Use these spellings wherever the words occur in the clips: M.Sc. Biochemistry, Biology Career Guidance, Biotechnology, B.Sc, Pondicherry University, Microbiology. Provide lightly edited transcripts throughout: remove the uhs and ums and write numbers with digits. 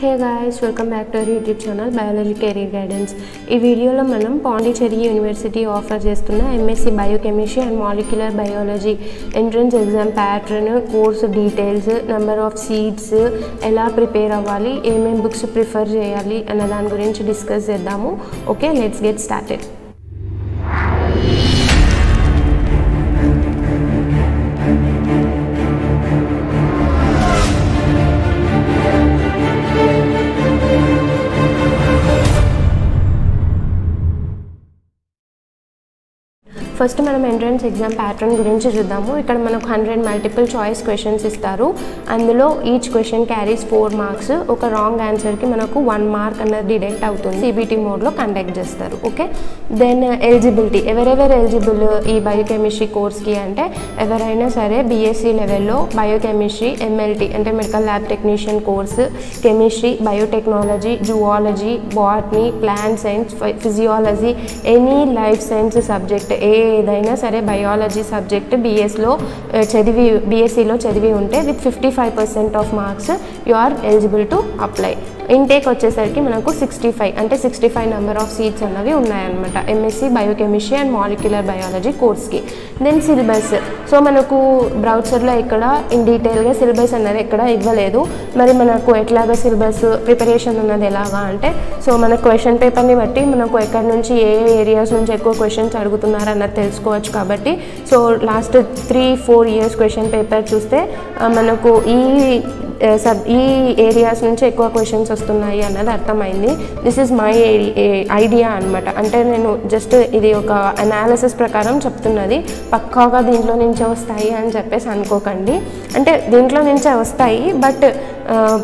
Hey guys, welcome back to our YouTube channel Biology Career Guidance. In this video, we will offer Pondicherry University M.Sc. Biochemistry and Molecular Biology entrance exam pattern, course details, number of seats, ela prepare avvali, em books prefer cheyali ana dani gurinchi discuss chedamu. Okay, let's get started. First, we entrance exam pattern. Here we have 100 multiple choice questions. And each question carries 4 marks. One wrong answer ki 1 mark deduct CBT mode lo conduct chestaru. Okay. Then eligibility. Everywhere eligible e biochemistry course ki ante everaina sare BSc level lo biochemistry MLT ante medical lab technician course, chemistry, biotechnology, zoology, botany, plant science, physiology, any life science subject. Biology subject BS lo BSc lo chadivi unte with 55% of marks you are eligible to apply. Intake vachesariki manaku 65 ante 65 number of seats annavi unnai anamata MSc Biochemistry and Molecular Biology course ki. Then syllabus, so manaku browser lo ikkada in detail ga syllabus annare ikkada ivvaledu. Mari manaku etlaga syllabus preparation annadi elaga ante so manaku question paper ni batti manaku ekkada nunchi e areas nunchi ekko questions adugutunnaru anna telusukovachu kabatti so last 3-4 years question paper chuste manaku ee areas nunchi ekku questions వస్తున్నాయి అన్నది అర్థమైంది. This is my idea అనమాట. అంటే నేను just ఇది ఒక analysis ప్రకారం చెప్తున్నది, పక్కాగా దీంట్లో నుంచే వస్తాయి అని చెప్పేసి అనుకోకండి. అంటే దీంట్లో నుంచే వస్తాయి బట్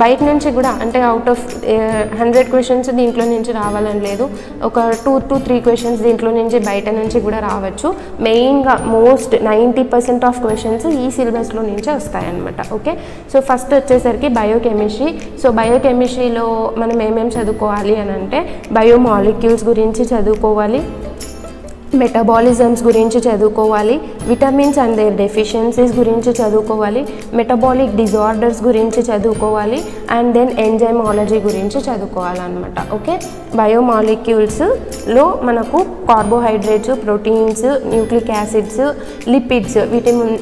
బయట నుంచి కూడా అంటే అవుట్ ఆఫ్ 100 క్వశ్చన్స్ దీంట్లో నుంచి రావాలని లేదు. ఒక 2-3 క్వశ్చన్స్ దీంట్లో నుంచి బయట నుంచి కూడా రావచ్చు. మెయిన్గా మోస్ట్ 90% ఆఫ్ క్వశ్చన్స్ ఈ సిలబస్లో నుంచే వస్తాయన్నమాట. ఓకే, సో ఫస్ట్ వచ్చేసరికి బయోకెమిస్ట్రీ. సో బయోకెమిస్ట్రీలో మనం ఏమేమి చదువుకోవాలి అని అంటే బయోమాలిక్యూల్స్ గురించి చదువుకోవాలి, మెటబాలిజమ్స్ గురించి చదువుకోవాలి, విటమిన్స్ అండ్ దేర్ డెఫిషియన్సీస్ గురించి చదువుకోవాలి, మెటబాలిక్ డిజార్డర్స్ గురించి చదువుకోవాలి అండ్ దెన్ ఎంజైమాలజీ గురించి చదువుకోవాలన్నమాట. ఓకే, బయోమాలిక్యూల్స్లో మనకు carbohydrates, proteins, nucleic acids, lipids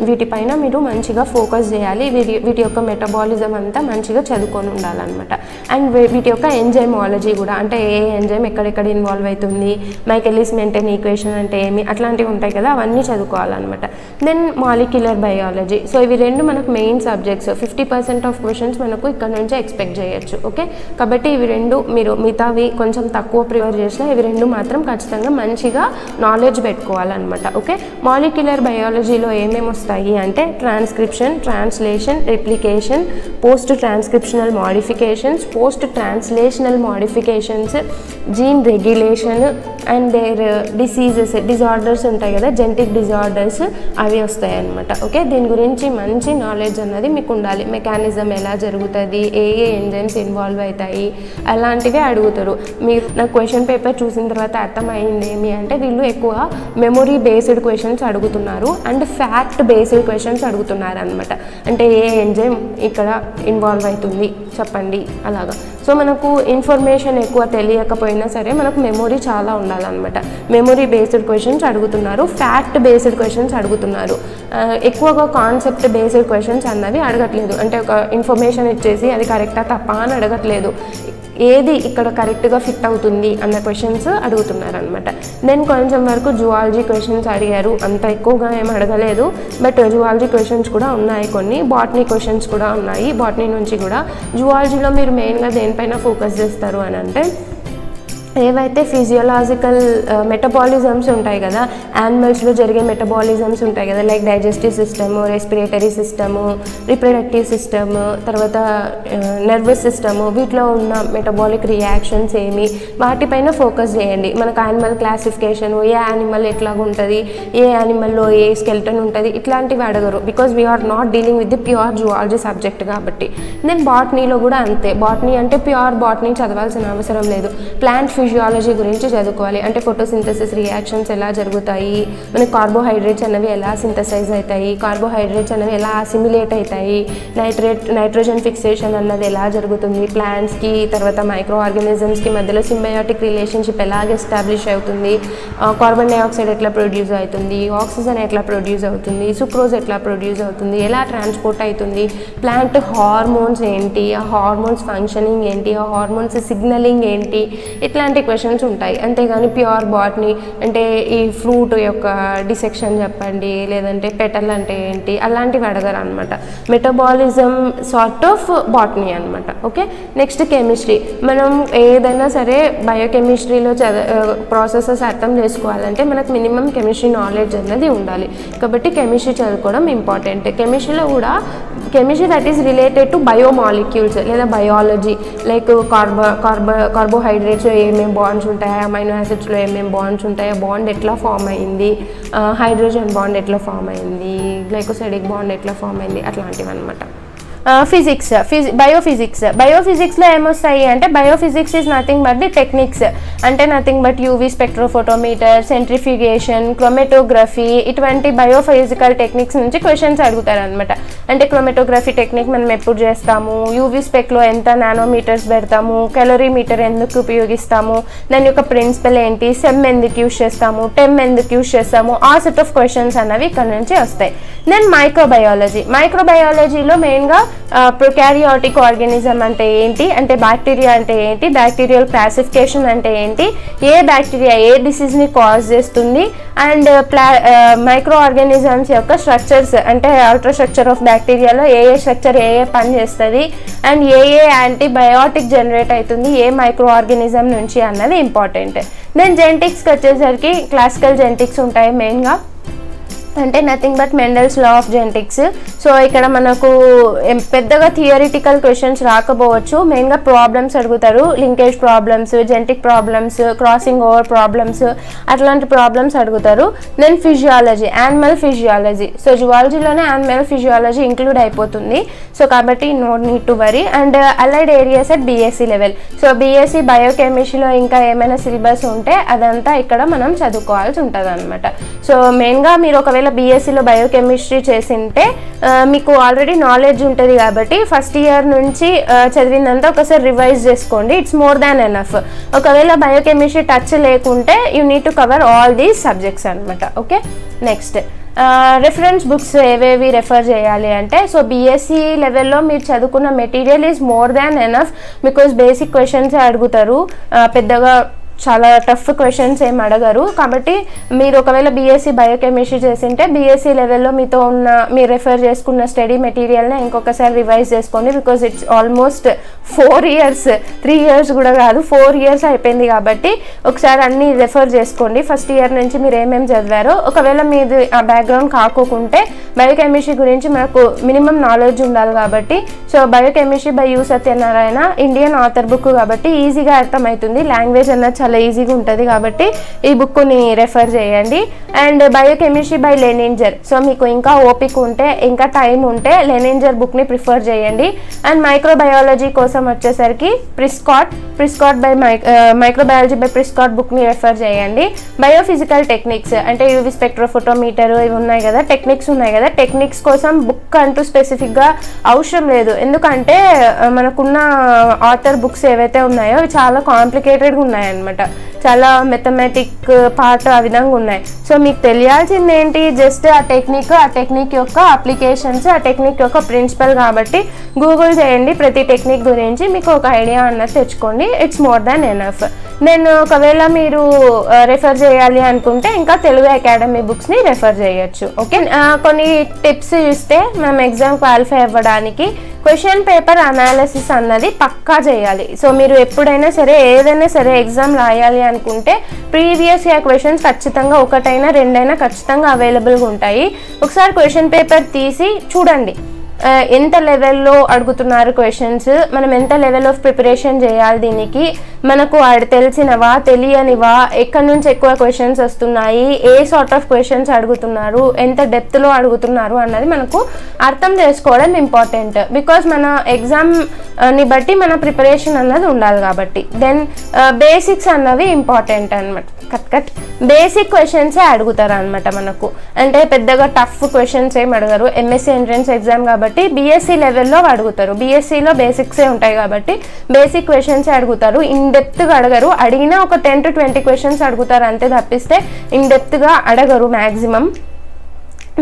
వీటిపైన మీరు మంచిగా ఫోకస్ చేయాలి. వీటి యొక్క మెటబాలిజం అంతా మంచిగా చదువుకొని ఉండాలన్నమాట. అండ్ వీటి యొక్క ఎంజైమాలజీ కూడా అంటే ఏ ఎంజైమ్ ఎక్కడెక్కడ ఇన్వాల్వ్ అవుతుంది, మైకెలిస్ మెంటెన్ ఈక్వేషన్ అంటే ఏమి, అట్లాంటివి ఉంటాయి కదా, అవన్నీ చదువుకోవాలన్నమాట. Then molecular biology. సో ఇవి రెండు మనకు మెయిన్ సబ్జెక్ట్స్. 50% ఆఫ్ క్వశ్చన్స్ మనకు ఇక్కడ నుంచే ఎక్స్పెక్ట్ చేయొచ్చు. ఓకే, కాబట్టి ఇవి రెండు మీరు మిగతావి కొంచెం తక్కువ ప్రిఫర్ చేసినా ఇవి రెండు మాత్రం ఖచ్చితంగా మంచిగా నాలెడ్జ్ పెట్టుకోవాలన్నమాట. ఓకే, మాలిక్యులర్ బయాలజీలో ఏమేమి వస్తాయి అంటే transcription, translation, replication, post transcriptional modifications, post translational modifications, gene regulation and their diseases, disorders ఉంటాయి కదా, జెనెటిక్ డిజార్డర్స్, అవి వస్తాయి అన్నమాట. ఓకే, దీని గురించి మంచి నాలెడ్జ్ అన్నది మీకు ఉండాలి. మెకానిజం ఎలా జరుగుతుంది, ఏ ఏ ఎంజైమ్స్ ఇన్వాల్వ్ అవుతాయి, అలాంటివి అడుగుతారు. మీరు నా క్వశ్చన్ పేపర్ చూసిన తర్వాత అర్థమైంది ఏమి అంటే వీళ్ళు ఎక్కువ మెమొరీ బేస్డ్ క్వశ్చన్స్ అడుగుతున్నారు అండ్ ఫ్యాక్ట్ బేస్డ్ క్వశ్చన్స్ అడుగుతున్నారు అనమాట. అంటే ఏ ఎంజైమ్ ఇక్కడ ఇన్వాల్వ్ అవుతుంది చెప్పండి అలాగా. సో మనకు ఇన్ఫర్మేషన్ ఎక్కువ తెలియకపోయినా సరే మనకు మెమొరీ చాలా ఉండాలన్నమాట. మెమొరీ బేస్డ్ క్వశ్చన్స్ అడుగుతున్నారు, ఫ్యాక్ట్ బేస్డ్ క్వశ్చన్స్ అడుగుతున్నారు. ఎక్కువగా కాన్సెప్ట్ బేస్డ్ క్వశ్చన్స్ అన్నవి అడగట్లేదు. అంటే ఒక ఇన్ఫర్మేషన్ ఇచ్చేసి అది కరెక్టా తప్ప అని అడగట్లేదు, ఏది ఇక్కడ కరెక్ట్గా ఫిట్ అవుతుంది అన్న క్వశ్చన్స్ అడుగుతున్నారనమాట. దెన్ కొంచెం వరకు జువాలజీ క్వశ్చన్స్ అడిగారు, అంత ఎక్కువగా ఏం అడగలేదు బట్ జువాలజీ క్వశ్చన్స్ కూడా ఉన్నాయి. కొన్ని బాటనీ క్వశ్చన్స్ కూడా ఉన్నాయి. బాటనీ నుంచి కూడా జువాలజీలో మీరు మెయిన్గా దేనిపైన ఫోకస్ చేస్తారు అని అంటే ఏవైతే ఫిజియోలాజికల్ మెటబాలిజమ్స్ ఉంటాయి కదా, యానిమల్స్లో జరిగే మెటబాలిజమ్స్ ఉంటాయి కదా, like digestive system, respiratory system, reproductive system, తర్వాత నర్వస్ సిస్టము, వీటిలో ఉన్న మెటబాలిక్ రియాక్షన్స్ ఏమి, వాటిపైన ఫోకస్ చేయండి. మనకు యానిమల్ క్లాసిఫికేషను, ఏ యానిమల్ ఎట్లాగ ఉంటుంది, ఏ యానిమల్లో ఏ స్కెల్టన్ ఉంటుంది, ఇట్లాంటివి అడగరు because we are not dealing with the pure zoology subject కాబట్టి. దెన్ బాటనీలో కూడా అంతే. బాటనీ అంటే ప్యూర్ బాటనీ చదవాల్సిన అవసరం లేదు. ప్లాంట్ బయోఫిజియాలజీ గురించి చదువుకోవాలి. అంటే ఫోటోసింథసిస్ రియాక్షన్స్ ఎలా జరుగుతాయి, మనకి కార్బోహైడ్రేట్స్ అనేవి ఎలా సింథసైజ్ అవుతాయి, కార్బోహైడ్రేట్స్ అనేవి ఎలా అసిమిలేట్ అవుతాయి, నైట్రోజన్ ఫిక్సేషన్ అన్నది ఎలా జరుగుతుంది, ప్లాంట్స్కి తర్వాత మైక్రో ఆర్గానిజమ్స్కి మధ్యలో సింబయోటిక్ రిలేషన్షిప్ ఎలాగ ఎస్టాబ్లిష్ అవుతుంది, కార్బన్ డైఆక్సైడ్ ఎట్లా ప్రొడ్యూస్ అవుతుంది, ఆక్సిజన్ ఎట్లా ప్రొడ్యూస్ అవుతుంది, సుక్రోజ్ ఎట్లా ప్రొడ్యూస్ అవుతుంది, ఎలా ట్రాన్స్పోర్ట్ అవుతుంది, ప్లాంట్ హార్మోన్స్ ఏంటి, ఆ హార్మోన్స్ ఫంక్షనింగ్ ఏంటి, ఆ హార్మోన్స్ సిగ్నలింగ్ ఏంటి, ఇట్లాంటి క్వశ్చన్స్ ఉంటాయి. అంతేగాని ప్యూర్ బాటనీ అంటే ఈ ఫ్రూట్ యొక్క డిసెక్షన్ చెప్పండి, లేదంటే పెటల్ అంటే ఏంటి, అలాంటివి అడగరు అనమాట. మెటబాలిజం సార్ట్ ఆఫ్ బాటనీ అనమాట. Okay, next chemistry. మనం ఏదైనా సరే బయోకెమిస్ట్రీలో ప్రాసెసెస్ అర్థం చేసుకోవాలంటే మనకు మినిమం కెమిస్ట్రీ నాలెడ్జ్ అనేది ఉండాలి. కాబట్టి కెమిస్ట్రీ చదువుకోవడం ఇంపార్టెంట్. కెమిస్ట్రీలో కూడా chemistry that is related to biomolecules లేదా బయాలజీ, లైక్ కార్బోహైడ్రేట్స్లో ఏమేమి బాండ్స్ ఉంటాయా, అమైనో యాసిడ్స్లో ఏమేమి బాండ్స్ ఉంటాయా, బాండ్ ఎట్లా ఫామ్ అయింది, హైడ్రోజన్ బాండ్ ఎట్లా ఫామ్ అయింది, గ్లైకోసైడిక్ బాండ్ ఎట్లా ఫామ్ అయింది, అట్లాంటివి అనమాట. ఫిజిక్స్, బయోఫిజిక్స్లో ఏమొస్తాయి అంటే biophysics is nothing but the techniques, అంటే nothing but UV spectrophotometer, centrifugation, chromatography, ఇటువంటి బయోఫిజికల్ టెక్నిక్స్ నుంచి క్వశ్చన్స్ అడుగుతారనమాట. అంటే క్రోమెటోగ్రఫీ టెక్నిక్ మనం ఎప్పుడు చేస్తాము, యూవీ స్పెక్లో ఎంత నానోమీటర్స్ పెడతాము, కెలోరీమీటర్ ఎందుకు ఉపయోగిస్తాము, దాని యొక్క ప్రిన్సిపల్ ఏంటి, సెమ్ ఎందుకు యూజ్ చేస్తాము, టెమ్ ఎందుకు యూజ్ చేస్తాము, ఆ సెట్ ఆఫ్ క్వశ్చన్స్ అనేవి ఇక్కడ నుంచి వస్తాయి. Then microbiology. మైక్రోబయాలజీలో మెయిన్గా ప్రొకారియాటిక్ ఆర్గానిజం అంటే ఏంటి, అంటే బ్యాక్టీరియా అంటే ఏంటి, బ్యాక్టీరియల్ క్లాసిఫికేషన్ అంటే ఏంటి, ఏ బ్యాక్టీరియా ఏ డిసీజ్ని కాజ్ చేస్తుంది, అండ్ మైక్రో ఆర్గానిజమ్స్ యొక్క స్ట్రక్చర్స్, అంటే అవుటర్ స్ట్రక్చర్ ఆఫ్ బ్యాక్టీరియాలో ఏ ఏ స్ట్రక్చర్ ఏ ఏ పని చేస్తుంది, అండ్ ఏ ఏ యాంటీబయాటిక్ జనరేట్ అవుతుంది ఏ మైక్రో ఆర్గానిజం నుంచి అన్నది ఇంపార్టెంట్. దెన్ జెనెటిక్స్కి వచ్చేసరికి క్లాసికల్ జెనెటిక్స్ ఉంటాయి మెయిన్గా, అంటే nothing but Mendel's law of genetics. So ఇక్కడ మనకు పెద్దగా థియరిటికల్ క్వశ్చన్స్ రాకపోవచ్చు, మెయిన్గా ప్రాబ్లమ్స్ అడుగుతారు, linkage problems, genetic problems, crossing over problems, అట్లాంటి ప్రాబ్లమ్స్ అడుగుతారు. Then physiology, animal physiology. So జువాలజీలోనే యానిమల్ ఫిజియాలజీ ఇంక్లూడ్ అయిపోతుంది. సో కాబట్టి no need to worry. And allied areas at BSc level. So BSc బయోకెమిస్ట్రీలో ఇంకా ఏమైనా సిలబస్ ఉంటే అదంతా ఇక్కడ మనం చదువుకోవాల్సి ఉంటుంది అనమాట. సో మెయిన్గా మీరు ఒకవేళ బీఎస్సీలో బయోకెమిస్ట్రీ చేసింటే మీకు ఆల్రెడీ నాలెడ్జ్ ఉంటుంది కాబట్టి ఫస్ట్ ఇయర్ నుంచి చదివిందంతా ఒకసారి రివైజ్ చేసుకోండి. It's more than enough. ఒకవేళ బయోకెమిస్ట్రీ టచ్ లేకుంటే you need to cover all these subjects అనమాట. ఓకే, నెక్స్ట్ రెఫరెన్స్ బుక్స్ ఏవేవి రెఫర్ చేయాలి అంటే, సో బీఎస్సీ లెవెల్లో మీరు చదువుకున్న material is more than enough, because basic questions అడుగుతారు, పెద్దగా చాలా టఫ్ క్వశ్చన్స్ ఏం అడగరు. కాబట్టి మీరు ఒకవేళ బీఎస్సీ బయోకెమిస్ట్రీ చేసింటే బీఎస్సీ లెవెల్లో మీతో ఉన్న మీరు రెఫర్ చేసుకున్న స్టడీ మెటీరియల్ని ఇంకొకసారి రివైజ్ చేసుకోండి, because it's almost 4 years, 3 years కూడా కాదు 4 years అయిపోయింది. కాబట్టి ఒకసారి అన్నీ రెఫర్ చేసుకోండి ఫస్ట్ ఇయర్ నుంచి మీరు ఏమేమి చదివారో. ఒకవేళ మీది ఆ బ్యాక్గ్రౌండ్ కాకోకుంటే బయోకెమిస్ట్రీ గురించి మనకు మినిమం నాలెడ్జ్ ఉండాలి కాబట్టి, so biochemistry by U Satyanarayana Indian author book కాబట్టి ఈజీగా అర్థమవుతుంది, లాంగ్వేజ్ అన్నది చాలా ఈజీగా ఉంటుంది కాబట్టి ఈ బుక్ని రెఫర్ చేయండి. And biochemistry by Lehninger. So మీకు ఇంకా ఓపిక ఉంటే ఇంకా టైం ఉంటే లెనింజర్ బుక్ని ప్రిఫర్ చేయండి. అండ్ మైక్రోబయాలజీ కోసం వచ్చేసరికి Prescott by microbiology by Prescott బుక్ని రెఫర్ చేయండి. బయోఫిజికల్ టెక్నిక్స్ అంటే యూవి స్పెక్ట్రోఫోటోమీటర్ ఇవి ఉన్నాయి కదా, టెక్నిక్స్ ఉన్నాయి కదా, టెక్నిక్స్ కోసం బుక్ అంటూ స్పెసిఫిక్గా అవసరం లేదు. ఎందుకంటే మనకున్న ఆథర్ బుక్స్ ఏవైతే ఉన్నాయో అవి చాలా కాంప్లికేటెడ్గా ఉన్నాయన్నమాట, చాలా మెథమెటిక్ పార్ట్ ఆ విధంగా ఉన్నాయి. సో మీకు తెలియాల్సింది ఏంటి, జస్ట్ ఆ టెక్నిక్ యొక్క అప్లికేషన్స్, ఆ టెక్నిక్ యొక్క ప్రిన్సిపల్. కాబట్టి గూగుల్ చేయండి ప్రతి టెక్నిక్ గురించి, మీకు ఒక ఐడియా అన్నది తెచ్చుకోండి. It's more than enough. నేను ఒకవేళ మీరు రెఫర్ చేయాలి అనుకుంటే ఇంకా తెలుగు అకాడమీ బుక్స్ని రెఫర్ చేయొచ్చు. ఓకే, కొన్ని టిప్స్ ఇస్తే మనం ఎగ్జామ్ క్వాలిఫై అవ్వడానికి. క్వశ్చన్ పేపర్ అనాలిసిస్ అన్నది పక్కా చేయాలి. సో మీరు ఎప్పుడైనా సరే ఏదైనా సరే ఎగ్జామ్ రాయాలి అనుకుంటే ప్రీవియస్ ఇయర్ క్వశ్చన్స్ ఖచ్చితంగా ఒకటైనా రెండైనా ఖచ్చితంగా అవైలబుల్గా ఉంటాయి. ఒకసారి క్వశ్చన్ పేపర్ తీసి చూడండి, ఎంత లెవెల్లో అడుగుతున్నారు క్వశ్చన్స్ మనం ఎంత లెవెల్ ఆఫ్ ప్రిపరేషన్ చేయాలి దీనికి మనకు తెలిసినవా తెలియనివా ఎక్కడి నుంచి ఎక్కువ క్వశ్చన్స్ వస్తున్నాయి ఏ సార్ట్ ఆఫ్ క్వశ్చన్స్ అడుగుతున్నారు ఎంత డెప్త్ లో అడుగుతున్నారు అన్నది మనకు అర్థం చేసుకోవడం ఇంపార్టెంట్ బికాజ్ మన ఎగ్జామ్ ని బట్టి మన ప్రిపరేషన్ అన్నది ఉండాలి కాబట్టి దెన్ బేసిక్స్ అన్నవి ఇంపార్టెంట్ అన్నమాట కట్ బేసిక్ క్వశ్చన్సే అడుగుతారు అన్నమాట మనకు అంటే పెద్దగా టఫ్ క్వశ్చన్స్ ఏం అడగరు ఎంఎస్సీ ఎంట్రన్స్ ఎగ్జామ్ కాబట్టి బీఎస్సీ లెవెల్లో అడుగుతారు బీఎస్సీలో బేసిక్సే ఉంటాయి కాబట్టి బేసిక్ క్వశ్చన్సే అడుగుతారు ఇన్ డెప్త్గా అడగరు అడిగినా ఒక 10 to 20 క్వశ్చన్స్ అడుగుతారు అంతే తప్పిస్తే ఇన్ డెప్త్గా అడగరు మ్యాక్సిమం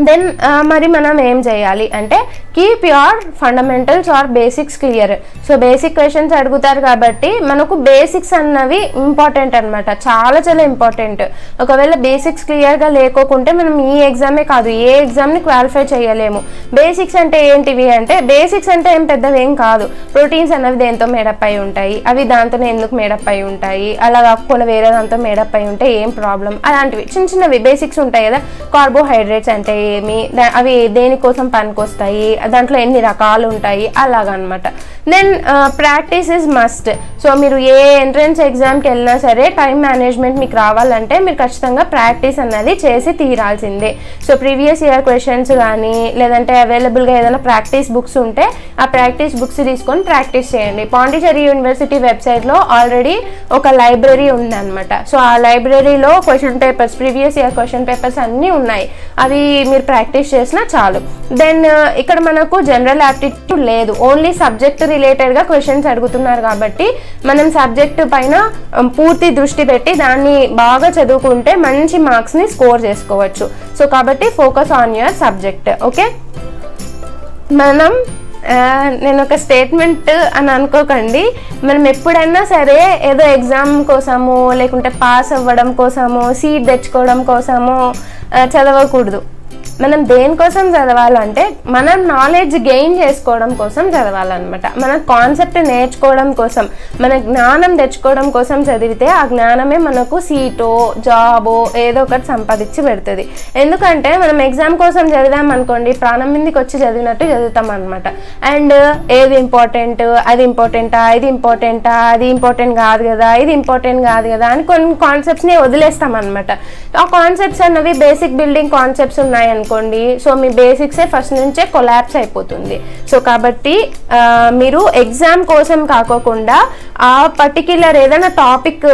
దెన్ మరి మనం ఏం చేయాలి అంటే keep your fundamentals or basics clear so basic questions అడుగుతారు కాబట్టి మనకు బేసిక్స్ అన్నవి ఇంపార్టెంట్ అనమాట చాలా ఇంపార్టెంట్ ఒకవేళ బేసిక్స్ క్లియర్గా లేకోకుంటే మనం ఈ ఎగ్జామే కాదు ఏ ఎగ్జామ్ని క్వాలిఫై చేయలేము బేసిక్స్ అంటే ఏంటివి అంటే బేసిక్స్ అంటే ఏం పెద్దవి ఏం కాదు ప్రోటీన్స్ అన్నవి దేంతో మేడప్ అయి ఉంటాయి అవి దాంతోనే ఎందుకు మేడప్ అయి ఉంటాయి అలా కాకుండా వేరే దాంతో మేడప్ అయి ఉంటే ఏం ప్రాబ్లం అలాంటివి చిన్న చిన్నవి బేసిక్స్ ఉంటాయి కదా కార్బోహైడ్రేట్స్ అంటే ఏమి అవి దేనికోసం పనికొస్తాయి దాంట్లో ఎన్ని రకాలు ఉంటాయి అలాగనమాట then practice is must so మీరు ఏ ఎంట్రన్స్ ఎగ్జామ్కి వెళ్ళినా సరే టైం మేనేజ్మెంట్ మీకు రావాలంటే మీరు ఖచ్చితంగా ప్రాక్టీస్ అన్నది చేసి తీరాల్సిందే సో ప్రీవియస్ ఇయర్ క్వశ్చన్స్ కానీ లేదంటే అవైలబుల్గా ఏదైనా ప్రాక్టీస్ బుక్స్ ఉంటే ఆ ప్రాక్టీస్ బుక్స్ తీసుకొని ప్రాక్టీస్ చేయండి పాండిచేరి యూనివర్సిటీ వెబ్సైట్లో ఆల్రెడీ ఒక లైబ్రరీ ఉందన్నమాట సో ఆ లైబ్రరీలో question papers previous year question papers అన్నీ ఉన్నాయి అవి మీరు ప్రాక్టీస్ చేసినా చాలు దెన్ ఇక్కడ మనకు జనరల్ యాప్టిట్యూడ్ లేదు ఓన్లీ సబ్జెక్ట్ రిలేటెడ్గా క్వశ్చన్స్ అడుగుతున్నారు కాబట్టి మనం సబ్జెక్ట్ పైన పూర్తి దృష్టి పెట్టి దాన్ని బాగా చదువుకుంటే మంచి మార్క్స్ని స్కోర్ చేసుకోవచ్చు సో కాబట్టి focus on your subject okay మనం నేను ఒక స్టేట్మెంట్ అని అనుకోకండి మనం ఎప్పుడైనా సరే ఏదో ఎగ్జామ్ కోసము లేకుంటే పాస్ అవ్వడం కోసము సీట్ తెచ్చుకోవడం కోసము చదవకూడదు మనం దేనికోసం చదవాలంటే మనం నాలెడ్జ్ గెయిన్ చేసుకోవడం కోసం చదవాలన్నమాట మన కాన్సెప్ట్ నేర్చుకోవడం కోసం మన జ్ఞానం తెచ్చుకోవడం కోసం చదివితే ఆ జ్ఞానమే మనకు సీటో జాబో ఏదో ఒకటి సంపాదించి పెడుతుంది ఎందుకంటే మనం ఎగ్జామ్ కోసం చదివామనుకోండి ప్రాణం మీదకి వచ్చి చదివినట్టు చదువుతాం అనమాట అండ్ ఏది ఇంపార్టెంట్ అది ఇంపార్టెంటా ఇది ఇంపార్టెంటా అది ఇంపార్టెంట్ కాదు కదా ఇది ఇంపార్టెంట్ కాదు కదా అని కొన్ని కాన్సెప్ట్స్ని వదిలేస్తాం అనమాట ఆ కాన్సెప్ట్స్ అన్నవి బేసిక్ బిల్డింగ్ కాన్సెప్ట్స్ ఉన్నాయి అనుకోండి సో మీ బేసిక్సే ఫస్ట్ నుంచే కొలాప్స్ అయిపోతుంది సో కాబట్టి మీరు ఎగ్జామ్ కోసం కాకోకుండా ఆ పర్టిక్యులర్ ఏదైనా టాపిక్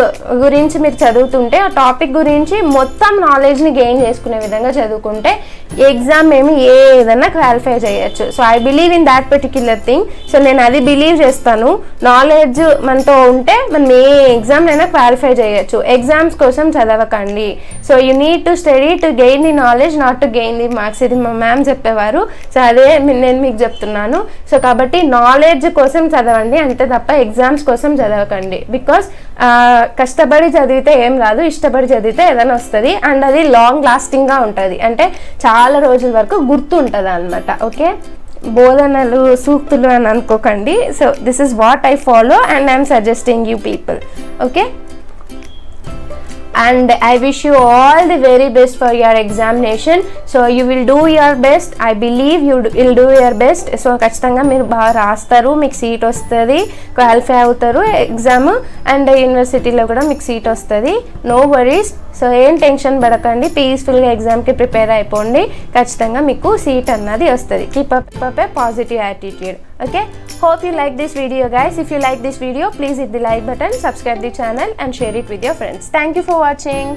గురించి మీరు చదువుతుంటే ఆ టాపిక్ గురించి మొత్తం నాలెడ్జ్ని గెయిన్ చేసుకునే విధంగా చదువుకుంటే ఎగ్జామ్ ఏమి ఏదైనా క్వాలిఫై చేయొచ్చు so I believe in that particular thing so నేను అది బిలీవ్ చేస్తాను నాలెడ్జ్ మనతో ఉంటే మనం ఏ ఎగ్జామ్ అయినా క్వాలిఫై చేయొచ్చు ఎగ్జామ్స్ కోసం చదవకండి so you need to study to gain the knowledge not to gain the marks ఇది మా మ్యామ్ చెప్పేవారు సో అదే నేను మీకు చెప్తున్నాను సో కాబట్టి నాలెడ్జ్ కోసం చదవండి అంతే తప్ప ఎగ్జామ్స్ కోసం చదవకండి బికాస్ కష్టపడి చదివితే ఏం రాదు ఇష్టపడి చదివితే ఏదైనా వస్తుంది అండ్ అది లాంగ్ లాస్టింగ్గా ఉంటుంది అంటే చాలా రోజుల వరకు గుర్తు ఉంటుంది అనమాట ఓకే బోధనలు సూక్తులు అని అనుకోకండి so this is what I follow and I'm suggesting you people okay and I wish you all the very best for your examination so you will do your best I believe you will do your best so ఖచ్చితంగా మీరు బాగా రాస్తారు మీకు seat వస్తుంది qualify అవుతారు exam and యూనివర్సిటీలో కూడా మీకు సీట్ వస్తుంది నో వరీస్ సో ఏం టెన్షన్ పడకండి పీస్ఫుల్గా ఎగ్జామ్కి ప్రిపేర్ అయిపోండి ఖచ్చితంగా మీకు సీట్ అన్నది వస్తుంది keep up a positive attitude okay hope you like this video guys if you like this video please hit the like button subscribe the channel and share it with your friends thank you for watching